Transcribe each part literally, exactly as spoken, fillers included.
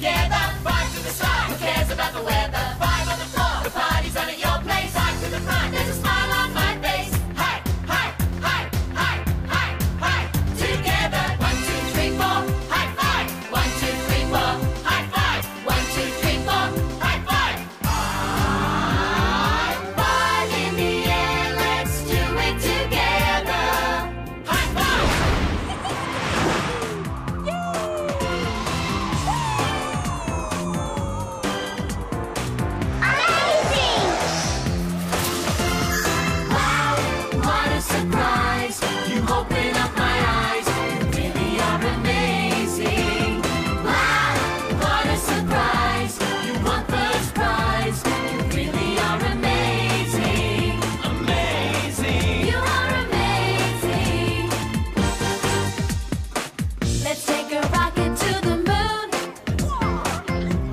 together. Five to the sky, who cares about the weather? Five on the floor, the party's on at your place. Five to the front, there's a smile on my face. Hi, hi, hi, hi, hi, hi, together. One, two, three, four, high five. One, two, three, four, high five. One, two, three, four, high five. High five in the air, let's do it together. High five.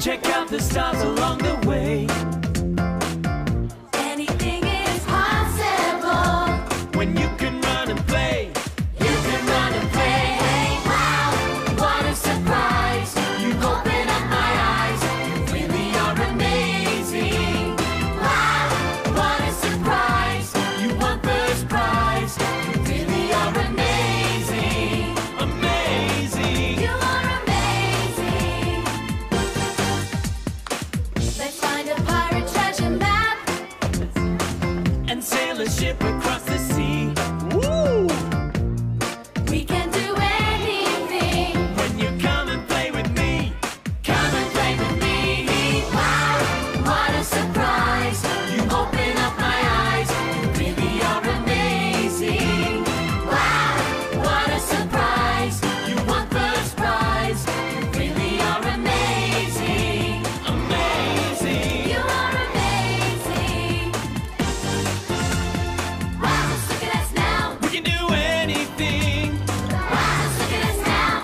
Check out the stars along the way. Anything is possible when you can run and play. You can run and play. Hey, wow, what a surprise. You open up my eyes. You really are amazing. Wow, what a surprise. You won first prize. You really are amazing. Amazing. You are amazing. Sail a ship across the sea. Woo! We can do anything when you come and play with me. Come and play with me. Wow, what a surprise. You open up my eyes. You really are amazing. Wow, what a surprise. You won first prize. You really are amazing. Amazing. You are amazing. We can do anything. Wow, just look at us now.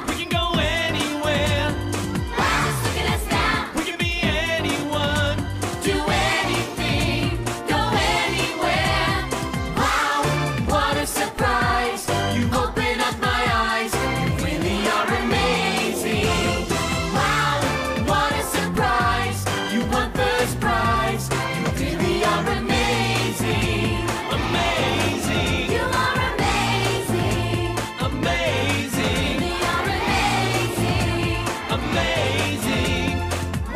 We can go anywhere. Wow, just look at us now. We can be anyone. Do anything. Go anywhere. Wow, what a surprise. You open up my eyes. You really are amazing. Wow, what a surprise. You won first prize. You really are amazing. Amazing. You are amazing. Amazing. You are amazing. Amazing.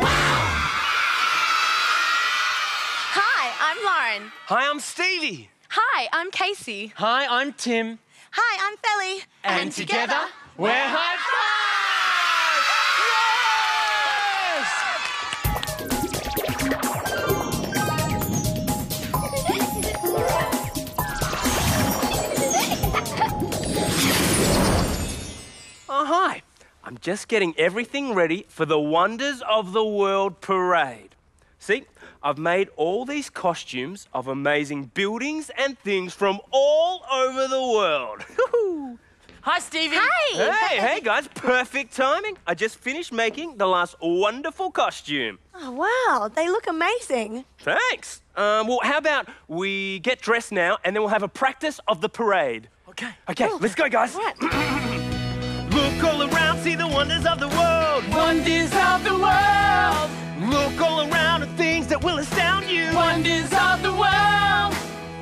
Wow. Hi, I'm Lauren. Hi, I'm Stevie. Hi, I'm Casey. Hi, I'm Tim. Hi, I'm Felly. And, and together, together, we're Hi five! Yes! Oh, hi. I'm just getting everything ready for the Wonders of the World parade. See, I've made all these costumes of amazing buildings and things from all over the world. Hi, Stevie. Hi. Hey, hey, guys. Perfect timing. I just finished making the last wonderful costume. Oh, wow. They look amazing. Thanks. Um, well, how about we get dressed now and then we'll have a practice of the parade. Okay. Okay, cool. Let's go, guys. All right. Look all around, see the wonders of the world. Wonders of the world. Look all around at things that will astound you. Wonders of the world.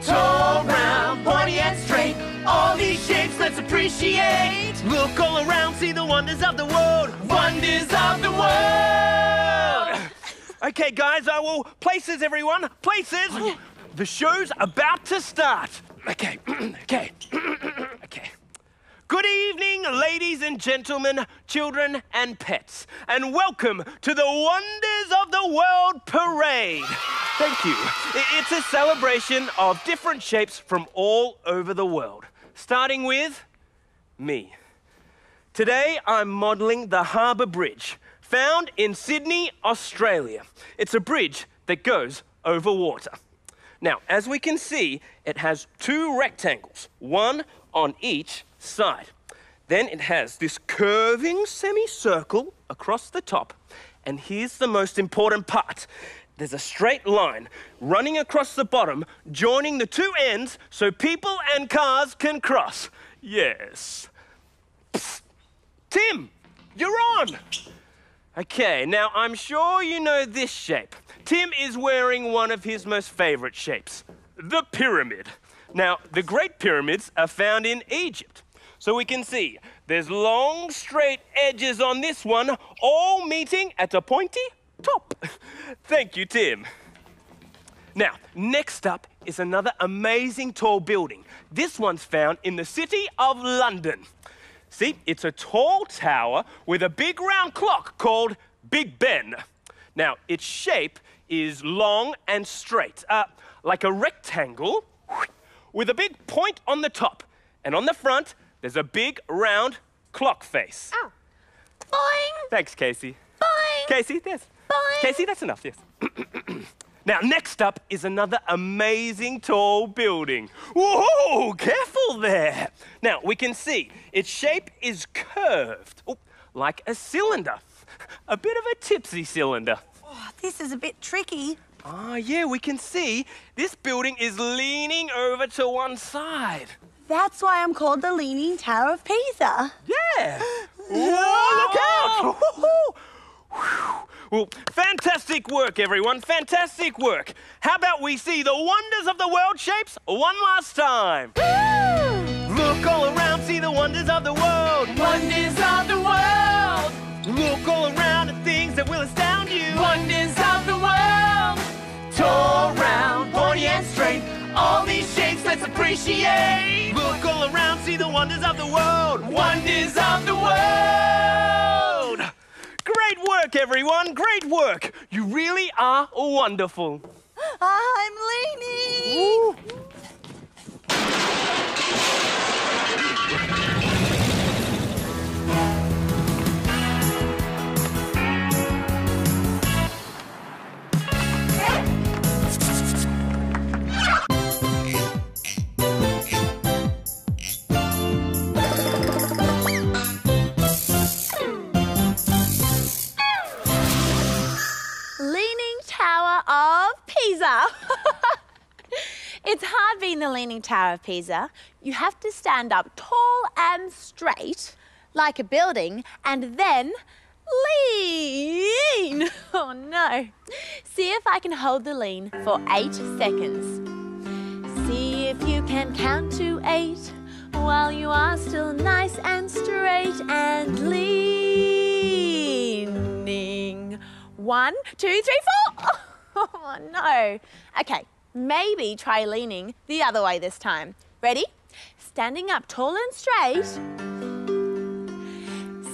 Tall, round, pointy and straight. All these shapes, let's appreciate. Look all around, see the wonders of the world. Wonders of the world. Okay, guys, I will... Places, everyone. Places. Oh. The show's about to start. Okay, okay, okay. Good evening, ladies and gentlemen, children and pets, and welcome to the Wonders of the World Parade. Thank you. It's a celebration of different shapes from all over the world, starting with me. Today, I'm modelling the Harbour Bridge, found in Sydney, Australia. It's a bridge that goes over water. Now, as we can see, it has two rectangles, one on each side. Then it has this curving semicircle across the top. And here's the most important part. There's a straight line running across the bottom, joining the two ends so people and cars can cross. Yes. Psst. Tim, you're on. Okay, now I'm sure you know this shape. Tim is wearing one of his most favorite shapes, the pyramid. Now, the Great Pyramids are found in Egypt. So we can see there's long, straight edges on this one, all meeting at a pointy top. Thank you, Tim. Now, next up is another amazing tall building. This one's found in the city of London. See, it's a tall tower with a big round clock called Big Ben. Now, its shape is long and straight, uh, like a rectangle with a big point on the top. And on the front, there's a big round clock face. Oh. Boing! Thanks, Casey. Boing! Casey, yes. Boing! Casey, that's enough, yes. Now, next up is another amazing tall building. Whoa, careful there. Now, we can see its shape is curved, oh, like a cylinder, a bit of a tipsy cylinder. Oh, this is a bit tricky. Ah, yeah, we can see this building is leaning over to one side. That's why I'm called the Leaning Tower of Pisa. Yeah. Whoa, look out. Whoa. Whew. Well, fantastic work, everyone. Fantastic work. How about we see the wonders of the world shapes one last time? Woo! Look all around, see the wonders of the world. Wonders of the world. Look all around at things that will astound you. Wonders of the world. Tall, round, pointy and straight. All these shapes, let's appreciate. Look all around, see the wonders of the world. Wonders of the world. Great work, everyone. Great work. You really are wonderful. I'm leaning. Ooh. It's hard being the Leaning Tower of Pisa. You have to stand up tall and straight, like a building, and then lean. Oh no. See if I can hold the lean for eight seconds. See if you can count to eight while you are still nice and straight and leaning. One, two, three, four. Oh no. Okay. Maybe try leaning the other way this time. Ready? Standing up tall and straight.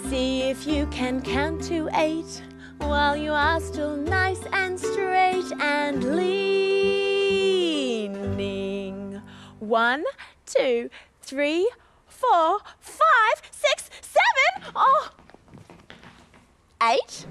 See if you can count to eight while you are still nice and straight and leaning. One, two, three, four, five, six, seven, oh, eight.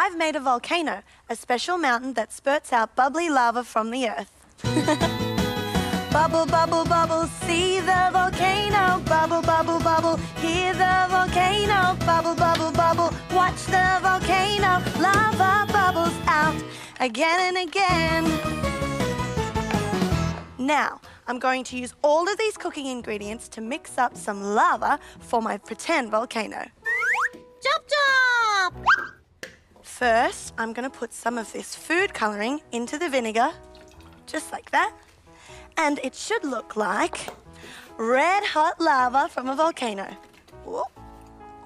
I've made a volcano, a special mountain that spurts out bubbly lava from the earth. Bubble, bubble, bubble, see the volcano. Bubble, bubble, bubble, hear the volcano. Bubble, bubble, bubble, watch the volcano. Lava bubbles out again and again. Now, I'm going to use all of these cooking ingredients to mix up some lava for my pretend volcano. Chop, chop! First, I'm going to put some of this food colouring into the vinegar, just like that. And it should look like red hot lava from a volcano. Ooh,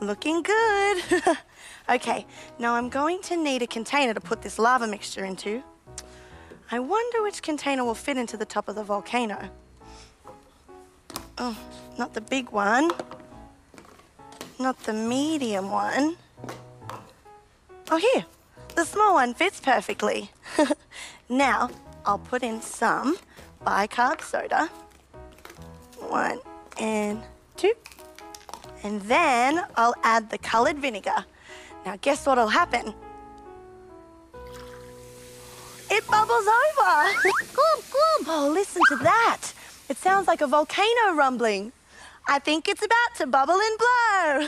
looking good. Okay, now I'm going to need a container to put this lava mixture into. I wonder which container will fit into the top of the volcano. Oh, not the big one. Not the medium one. Oh, here. The small one fits perfectly. Now, I'll put in some bicarb soda. One and two. And then I'll add the coloured vinegar. Now, guess what'll happen? It bubbles over. Glub, glub. Oh, listen to that. It sounds like a volcano rumbling. I think it's about to bubble and blow.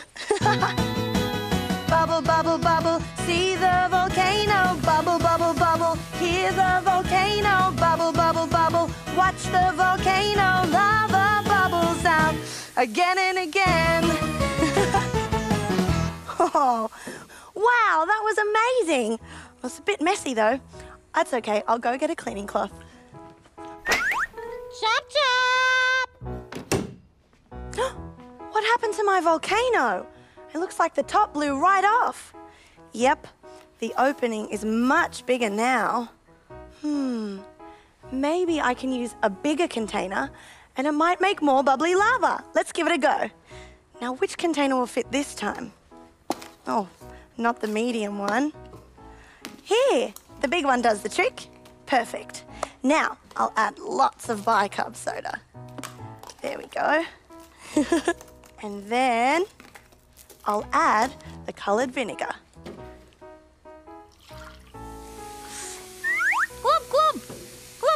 Bubble, bubble, bubble, see the volcano. Bubble, bubble, bubble, hear the volcano. Bubble, bubble, bubble, watch the volcano. Lava bubbles out again and again. Oh, wow, that was amazing. It was a bit messy though. That's okay, I'll go get a cleaning cloth. Chop, chop! What happened to my volcano? It looks like the top blew right off. Yep, the opening is much bigger now. Hmm, maybe I can use a bigger container and it might make more bubbly lava. Let's give it a go. Now, which container will fit this time? Oh, not the medium one. Here, the big one does the trick. Perfect. Now, I'll add lots of bicarb soda. There we go. And then I'll add the coloured vinegar. Glub, glub, glub,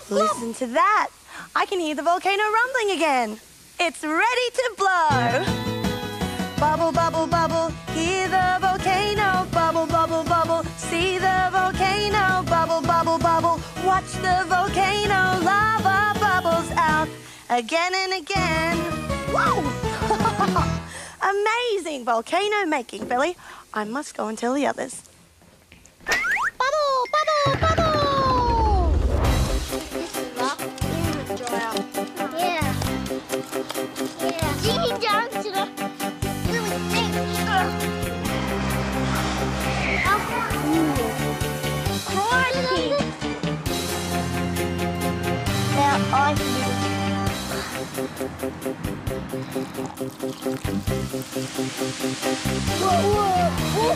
glub. Listen to that. I can hear the volcano rumbling again. It's ready to blow. Bubble, bubble, bubble, hear the volcano. Bubble, bubble, bubble, see the volcano. Bubble, bubble, bubble, watch the volcano. Lava bubbles out again and again. Whoa! Amazing volcano making, Billy. I must go and tell the others. Bubble, bubble, bubble! This rock will dry out. Yeah. Yeah. Digging down to the really thick. Crikey! Now I can. Whoa, whoa, whoa.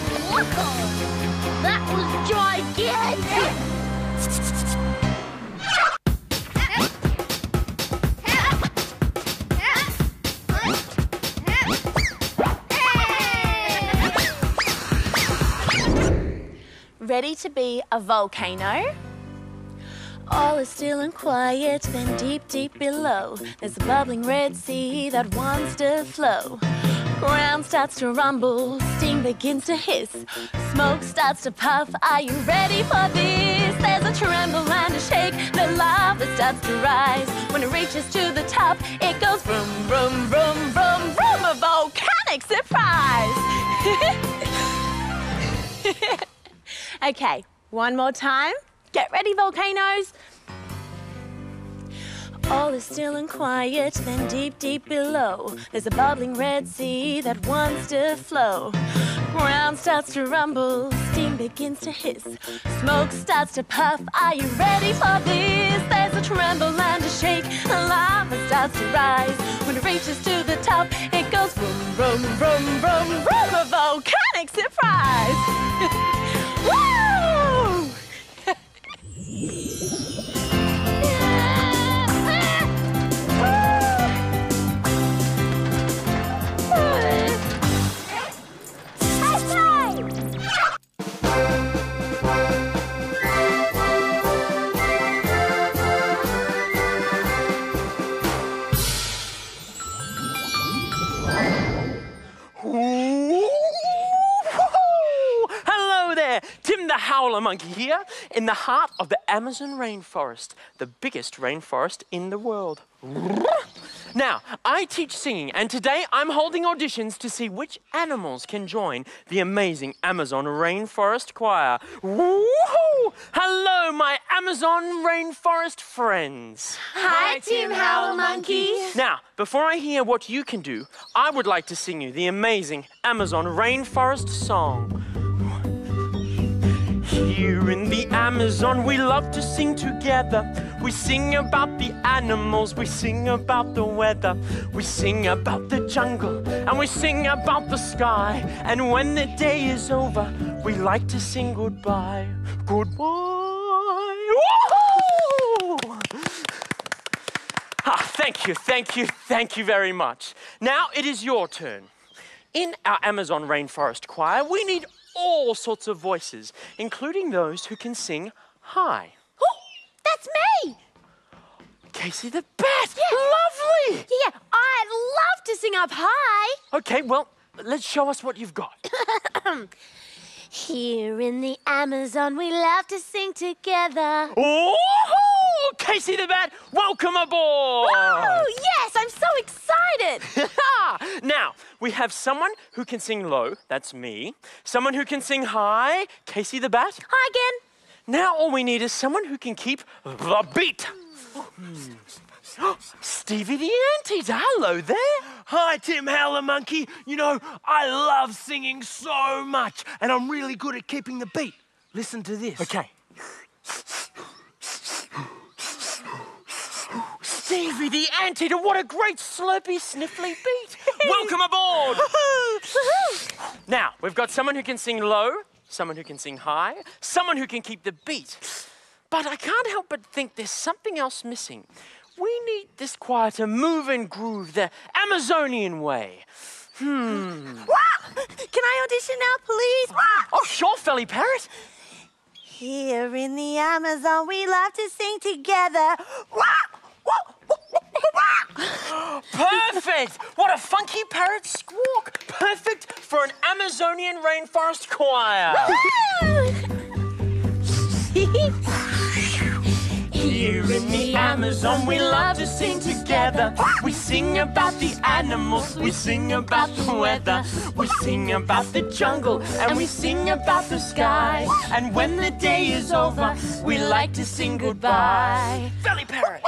That was gigantic! Ready to be a volcano? All is still and quiet, then deep, deep below, there's a bubbling red sea that wants to flow. Ground starts to rumble, steam begins to hiss, smoke starts to puff, are you ready for this? There's a tremble and a shake, the lava starts to rise. When it reaches to the top, it goes vroom, vroom, vroom, vroom, vroom, a volcanic surprise! Okay, one more time. Get ready, volcanoes! All is still and quiet, then deep, deep below, there's a bubbling red sea that wants to flow. Ground starts to rumble, steam begins to hiss, smoke starts to puff, are you ready for this? There's a tremble and a shake, lava starts to rise. When it reaches to the top, it goes vroom, vroom, vroom, vroom, vroom, a volcanic surprise! Woo! Monkey here in the heart of the Amazon rainforest, the biggest rainforest in the world. Now, I teach singing, and today I'm holding auditions to see which animals can join the amazing Amazon rainforest choir. Woo-hoo! Hello, my Amazon rainforest friends. Hi, Tim Howler Monkey. Now, before I hear what you can do, I would like to sing you the amazing Amazon rainforest song. Here in the Amazon, we love to sing together. We sing about the animals, we sing about the weather. We sing about the jungle, and we sing about the sky. And when the day is over, we like to sing goodbye. Goodbye. Woo-hoo! Ah, thank you, thank you, thank you very much. Now it is your turn. In our Amazon rainforest choir, we need all sorts of voices, including those who can sing high. Oh, that's me! Casey the Bat! Yeah. Lovely! Yeah, yeah, I'd love to sing a up high. Okay, well, let's show us what you've got. Here in the Amazon, we love to sing together. Ooh! Casey the Bat, welcome aboard! Oh, yes, I'm so excited! Now, we have someone who can sing low, that's me. Someone who can sing high, Casey the Bat. Hi again. Now all we need is someone who can keep the beat. Mm. Stevie the Anteater, hello there. Hi, Tim Howler Monkey. You know, I love singing so much and I'm really good at keeping the beat. Listen to this. Okay. Stevie the Anteater, what a great slurpy, sniffly beat. Welcome aboard. Now, we've got someone who can sing low, someone who can sing high, someone who can keep the beat. But I can't help but think there's something else missing. We need this choir to move and groove the Amazonian way. Hmm. Can I audition now, please? Oh, sure, Felly Parrot. Here in the Amazon, we love to sing together. Perfect! What a funky parrot squawk. Perfect for an Amazonian rainforest choir. Here in the Amazon, we love to sing together. We sing about the animals, we sing about the weather. We sing about the jungle, and we sing about the sky. And when the day is over, we like to sing goodbye. Felly Parrot!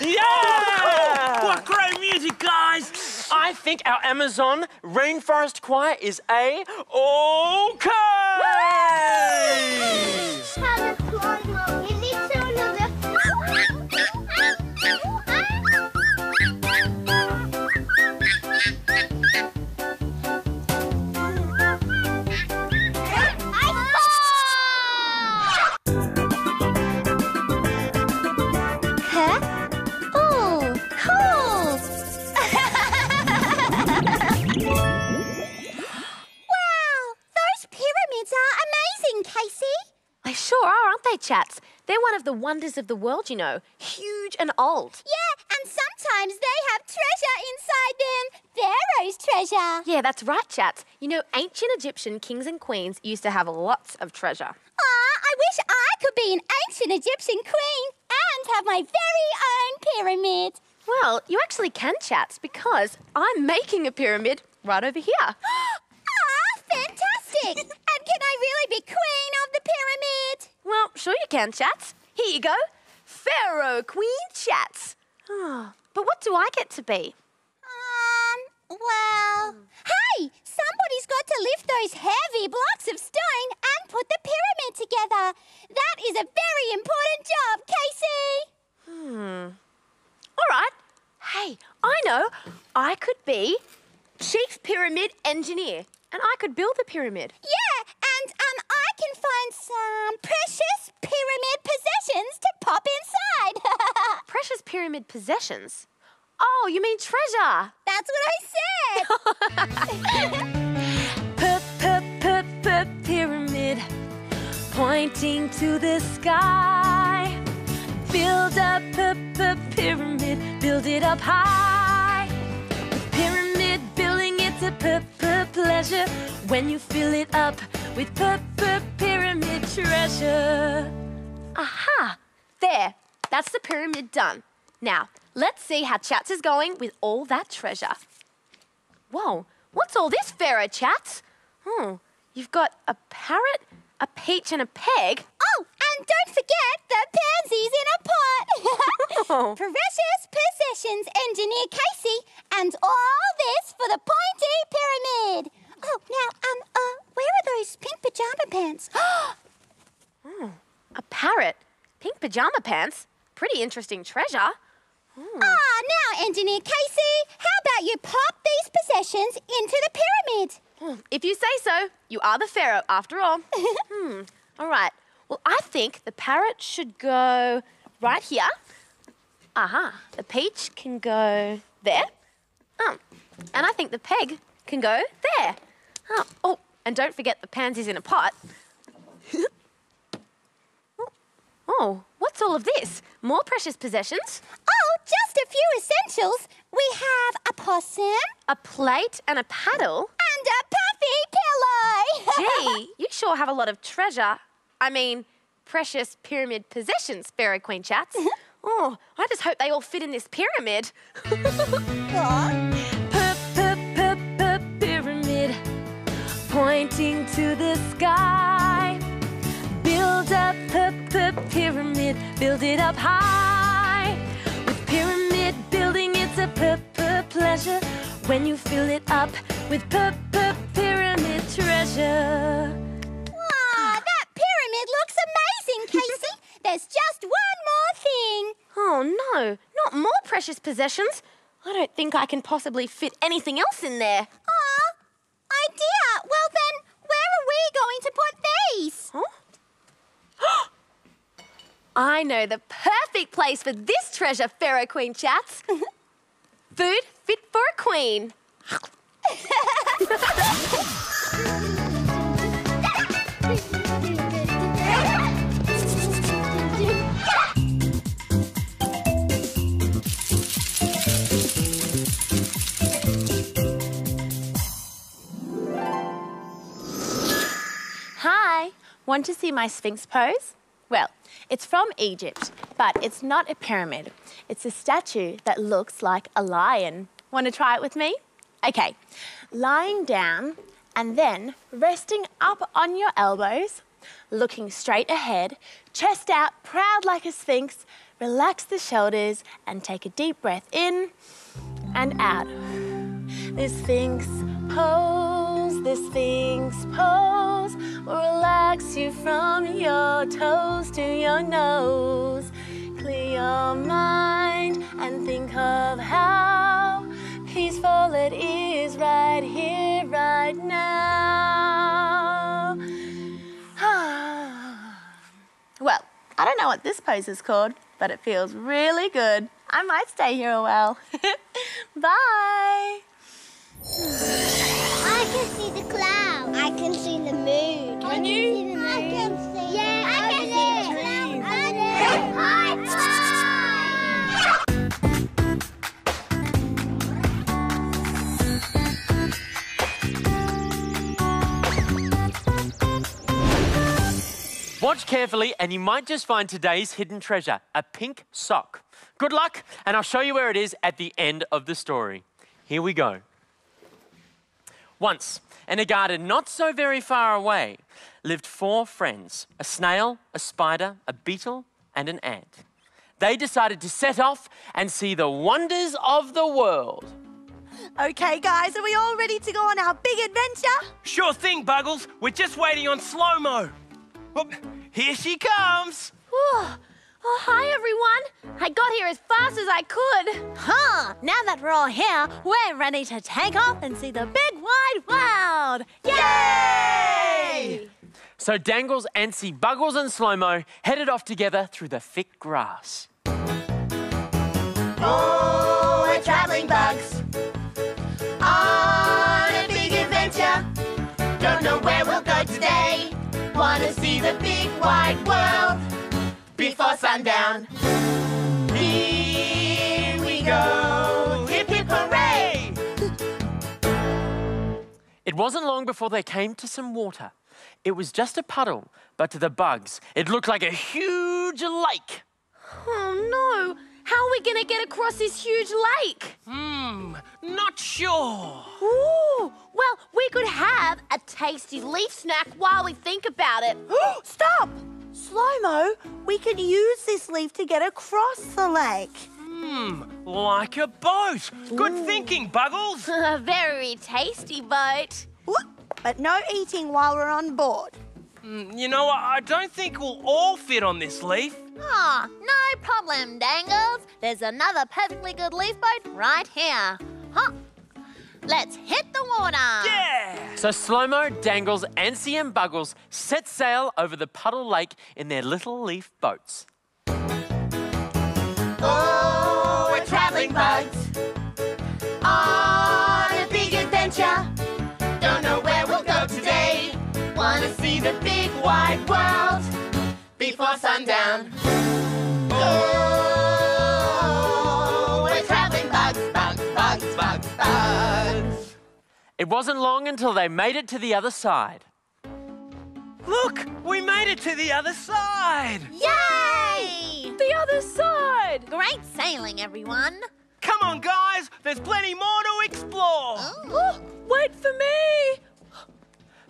Yeah! Oh, cool. What great music, guys! I think our Amazon Rainforest Choir is a okay! Chaps. They're one of the wonders of the world, you know. Huge and old. Yeah, and sometimes they have treasure inside them. Pharaoh's treasure. Yeah, that's right, chaps. You know, ancient Egyptian kings and queens used to have lots of treasure. Aw, I wish I could be an ancient Egyptian queen and have my very own pyramid. Well, you actually can, chaps, because I'm making a pyramid right over here. Ah, fantastic! And can I really be queen of the pyramid? Well, sure you can, Chats. Here you go. Pharaoh Queen Chats. Oh, but what do I get to be? Um, well... Hey! Somebody's got to lift those heavy blocks of stone and put the pyramid together. That is a very important job, Casey. Hmm. All right. Hey, I know. I could be Chief Pyramid Engineer. And I could build a pyramid. Yeah, and um, I can find some precious pyramid possessions to pop inside. Precious pyramid possessions? Oh, you mean treasure. That's what I said. P-p-p-p-pyramid, pointing to the sky. Build a p-p-pyramid, build it up high. With pyramid building, it's a p-p-pyramid pleasure when you fill it up with p-p-pyramid treasure. Aha! There, that's the pyramid done. Now, let's see how Chats is going with all that treasure. Whoa, what's all this, Pharaoh Chats? Hmm, you've got a parrot, a peach and a peg. Oh, and don't forget the pansies in a pot. Oh. Precious possessions, Engineer Casey, and all this for the pointy pyramid. Oh, now, um, uh, where are those pink pajama pants? Oh, a parrot, pink pajama pants, pretty interesting treasure. Oh. Ah, now, Engineer Casey, how about you pop these possessions into the pyramid? Oh, if you say so, you are the pharaoh after all. Hmm, all right. Well, I think the parrot should go right here. Aha, uh-huh. The peach can go there. Oh, and I think the peg can go there. Oh, oh and don't forget the pansies in a pot. Oh. Oh, what's all of this? More precious possessions? Oh, just a few essentials. We possum, a plate and a paddle. And a puffy pillow! Gee, you sure have a lot of treasure. I mean, precious pyramid possessions, Pharaoh Queen Chats. Oh, I just hope they all fit in this pyramid. P-p-p-p-pyramid, pointing to the sky. Build up p-p-pyramid, build it up high. With pyramid building, it's a p-p-pleasure when you fill it up with p-p-pyramid treasure. Wow, that pyramid looks amazing, Casey. There's just one more thing. Oh, no, not more precious possessions. I don't think I can possibly fit anything else in there. Aw, idea. Well, then, where are we going to put these? Huh? I know the perfect place for this treasure, Pharaoh Queen Chats. Food fit for a queen. Want to see my Sphinx pose? Well, it's from Egypt, but it's not a pyramid. It's a statue that looks like a lion. Want to try it with me? Okay, lying down and then resting up on your elbows, looking straight ahead, chest out, proud like a Sphinx, relax the shoulders and take a deep breath in and out. The Sphinx pose, the Sphinx pose, will relax you from your toes to your nose. Clear your mind and think of how peaceful it is right here, right now. Well, I don't know what this pose is called, but it feels really good. I might stay here a while. Bye. I can see the clouds. I can see the moon. Can you? I can see the Yeah, I can see the trees. I can see Hi-Fi. Watch carefully and you might just find today's hidden treasure, a pink sock. Good luck, and I'll show you where it is at the end of the story. Here we go. Once, in a garden not so very far away, lived four friends, a snail, a spider, a beetle, and an ant. They decided to set off and see the wonders of the world. Okay, guys, are we all ready to go on our big adventure? Sure thing, Buggles. We're just waiting on slow-mo. Well, here she comes. Whoa. Oh, hi, everyone. I got here as fast as I could. Huh. Now that we're all here, we're ready to take off and see the big wide world. Yay! So Dangles, Antsy, Buggles and Slow-Mo headed off together through the thick grass. Oh, we're travelling, Bugs. On a big adventure. Don't know where we'll go today. Wanna see the big wide world. Before sundown. Here we go. Hip, hip, hooray! It wasn't long before they came to some water. It was just a puddle, but to the bugs, it looked like a huge lake. Oh, no. How are we going to get across this huge lake? Hmm, not sure. Ooh, well, we could have a tasty leaf snack while we think about it. Stop! Slow-Mo, we could use this leaf to get across the lake. Hmm, like a boat. Good Ooh. thinking, Buggles. A very tasty boat. Ooh, but no eating while we're on board. Mm, you know, I don't think we'll all fit on this leaf. Ah, oh, no problem, Dangles. There's another perfectly good leaf boat right here. Huh. Let's hit the water! Yeah! So Slow-Mo, Dangles, Antsy and Buggles set sail over the puddle lake in their little leaf boats. Oh, we're travelling, Bugs. On a big adventure. Don't know where we'll go today. Wanna see the big wide world before sundown. Oh, we're travelling, Bugs, Bugs, Bugs, Bugs, Bugs. It wasn't long until they made it to the other side. Look, we made it to the other side! Yay! The other side! Great sailing, everyone. Come on, guys, there's plenty more to explore. Oh. Oh, wait for me!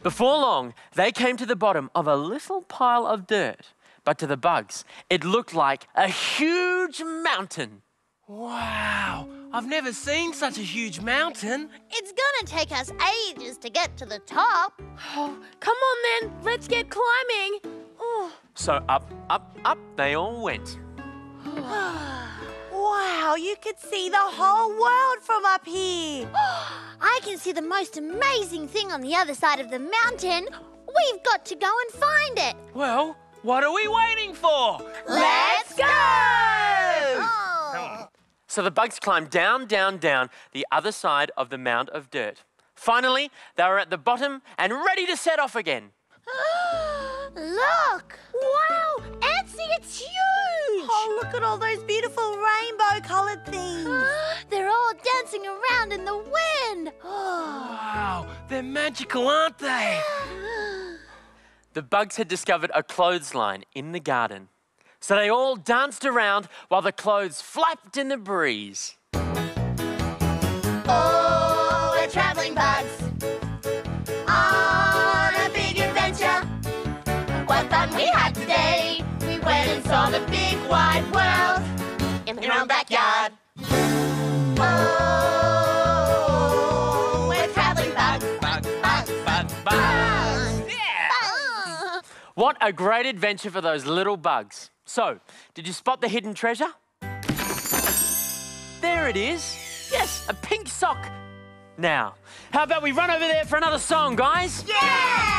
Before long, they came to the bottom of a little pile of dirt. But to the bugs, it looked like a huge mountain. Wow, I've never seen such a huge mountain. It's gonna take us ages to get to the top. Oh, come on then, let's get climbing. Oh. So up, up, up they all went. Wow, you could see the whole world from up here. I can see the most amazing thing on the other side of the mountain. We've got to go and find it. Well, what are we waiting for? Let's go! Oh. So the bugs climbed down, down, down the other side of the mound of dirt. Finally, they were at the bottom and ready to set off again. Look! Wow! Etsy, it's huge! Oh, look at all those beautiful rainbow-coloured things. They're all dancing around in the wind. Wow! They're magical, aren't they? The bugs had discovered a clothesline in the garden. So they all danced around while the clothes flapped in the breeze. Oh, we're travelling bugs on a big adventure. What fun we had today. We went and saw the big wide world in our own backyard. Oh, we're travelling bugs, bugs, bugs, bugs, bugs. Yeah. Bugs. What a great adventure for those little bugs. So, did you spot the hidden treasure? There it is. Yes, a pink sock. Now, how about we run over there for another song, guys? Yeah!